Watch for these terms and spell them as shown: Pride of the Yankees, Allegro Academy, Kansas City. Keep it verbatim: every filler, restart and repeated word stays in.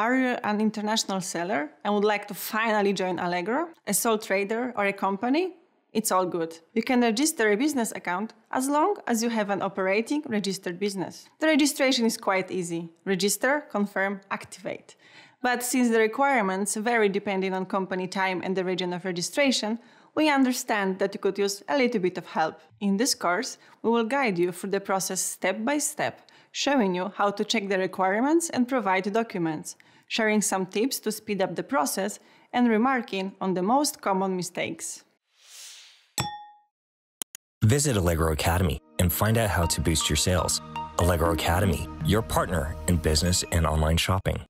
Are you an international seller and would like to finally join Allegro, a sole trader or a company? It's all good. You can register a business account as long as you have an operating registered business. The registration is quite easy. Register, confirm, activate. But since the requirements vary depending on company time and the region of registration, we understand that you could use a little bit of help. In this course, we will guide you through the process step by step, showing you how to check the requirements and provide documents, sharing some tips to speed up the process and remarking on the most common mistakes. Visit Allegro Academy and find out how to boost your sales. Allegro Academy, your partner in business and online shopping.